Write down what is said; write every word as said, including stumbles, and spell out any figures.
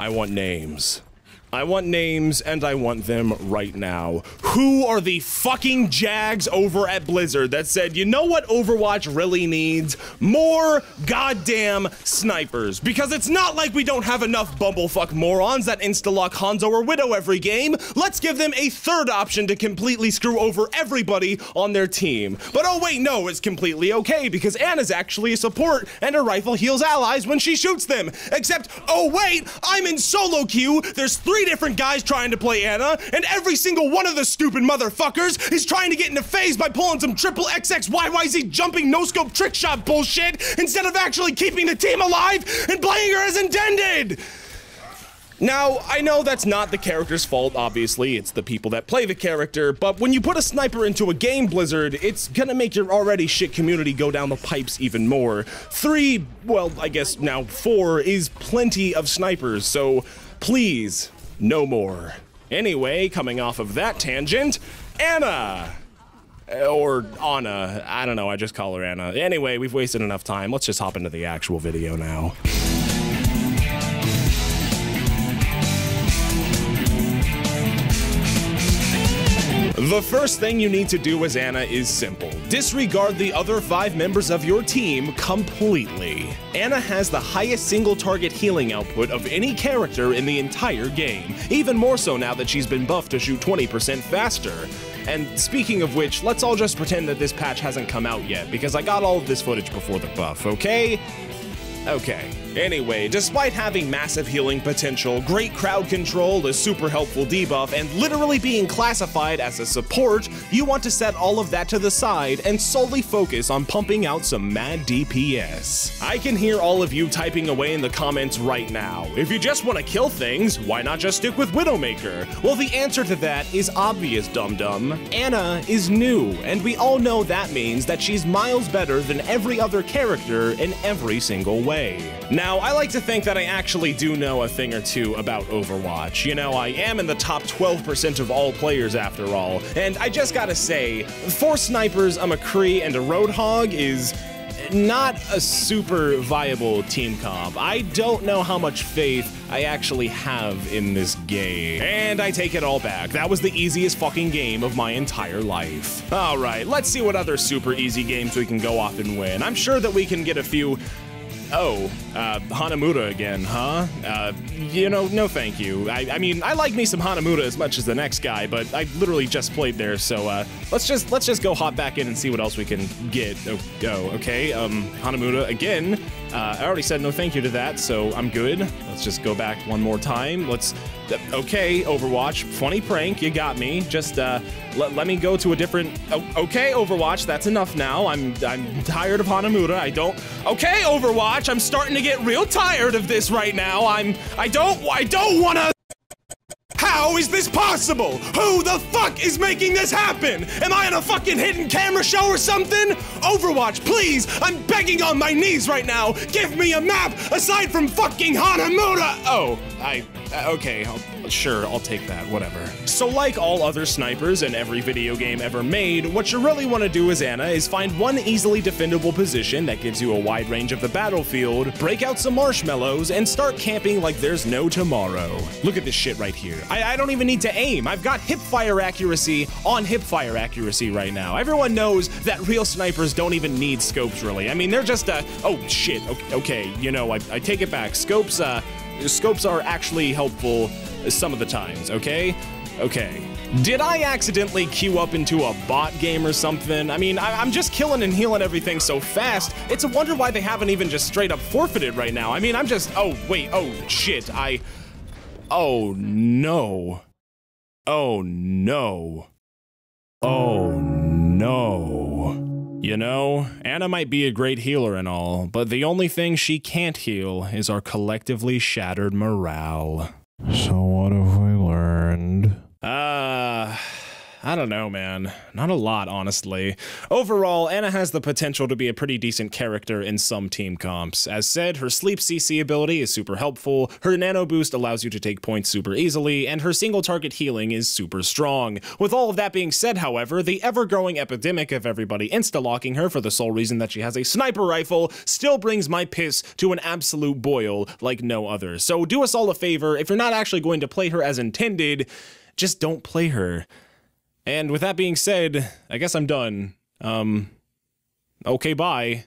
I want names. I want names, and I want them right now. Who are the fucking Jags over at Blizzard that said, you know what Overwatch really needs? More goddamn snipers. Because it's not like we don't have enough bumblefuck morons that insta-lock Hanzo or Widow every game. Let's give them a third option to completely screw over everybody on their team. But oh wait, no, it's completely okay, because Ana's actually a support, and her rifle heals allies when she shoots them. Except, oh wait, I'm in solo queue, there's three different guys trying to play Ana, and every single one of the stupid motherfuckers is trying to get into phase by pulling some triple X X Y Y Z jumping no-scope trick shot bullshit instead of actually keeping the team alive and playing her as intended! Now, I know that's not the character's fault, obviously, it's the people that play the character, but when you put a sniper into a game, Blizzard, it's gonna make your already shit community go down the pipes even more. Three, well, I guess now four, is plenty of snipers, so please, no more. Anyway, coming off of that tangent, Ana! Or Ana. I don't know, I just call her Ana. Anyway, we've wasted enough time. Let's just hop into the actual video now. The first thing you need to do as Ana is simple. Disregard the other five members of your team completely. Ana has the highest single target healing output of any character in the entire game, even more so now that she's been buffed to shoot twenty percent faster. And speaking of which, let's all just pretend that this patch hasn't come out yet, because I got all of this footage before the buff, okay? Okay. Anyway, despite having massive healing potential, great crowd control, a super helpful debuff, and literally being classified as a support, you want to set all of that to the side and solely focus on pumping out some mad D P S. I can hear all of you typing away in the comments right now. If you just want to kill things, why not just stick with Widowmaker? Well, the answer to that is obvious, dum-dum. Ana is new, and we all know that means that she's miles better than every other character in every single way. Now, I like to think that I actually do know a thing or two about Overwatch. You know, I am in the top twelve percent of all players after all, and I just gotta say, four snipers, a McCree, and a Roadhog is not a super viable team comp. I don't know how much faith I actually have in this game. And I take it all back. That was the easiest fucking game of my entire life. All right, let's see what other super easy games we can go off and win. I'm sure that we can get a few. Oh, uh, Hanamura again, huh? Uh, you know, no thank you. I, I mean, I like me some Hanamura as much as the next guy, but I literally just played there, so uh, let's just let's just go hop back in and see what else we can get. Oh, oh okay, um, Hanamura again. Uh, I already said no thank you to that, so I'm good. Let's just go back one more time. Let's, uh, okay, Overwatch, funny prank, you got me. Just uh, let, let me go to a different, oh, okay, Overwatch, that's enough now. I'm, I'm tired of Hanamura, I don't, okay, Overwatch. I'm starting to get real tired of this right now. I'm I don't I don't wanna. How is this possible? Who the fuck is making this happen? Am I in a fucking hidden camera show or something? Overwatch, please, I'm begging on my knees right now. Give me a map aside from fucking Hanamura. Oh, I okay, I'll, sure, I'll take that, whatever. So like all other snipers in every video game ever made, what you really want to do as Ana is find one easily defendable position that gives you a wide range of the battlefield, break out some marshmallows, and start camping like there's no tomorrow. Look at this shit right here. I, I don't even need to aim. I've got hipfire accuracy on hipfire accuracy right now. Everyone knows that real snipers don't even need scopes, really. I mean, they're just, uh, oh shit, okay, okay. you know, I, I take it back. Scopes, uh, Scopes are actually helpful some of the times, okay? Okay. Did I accidentally queue up into a bot game or something? I mean, I I'm just killing and healing everything so fast, it's a wonder why they haven't even just straight up forfeited right now. I mean, I'm just, oh, wait, oh, shit, I, oh, no. Oh, no. Oh, no. You know, Ana might be a great healer and all, but the only thing she can't heal is our collectively shattered morale. So what have we learned? Uh... I don't know, man. Not a lot, honestly. Overall, Ana has the potential to be a pretty decent character in some team comps. As said, her Sleep C C ability is super helpful, her Nano Boost allows you to take points super easily, and her single target healing is super strong. With all of that being said, however, the ever-growing epidemic of everybody insta-locking her for the sole reason that she has a sniper rifle still brings my piss to an absolute boil like no other. So do us all a favor, if you're not actually going to play her as intended, just don't play her. And with that being said, I guess I'm done. Um, okay, bye.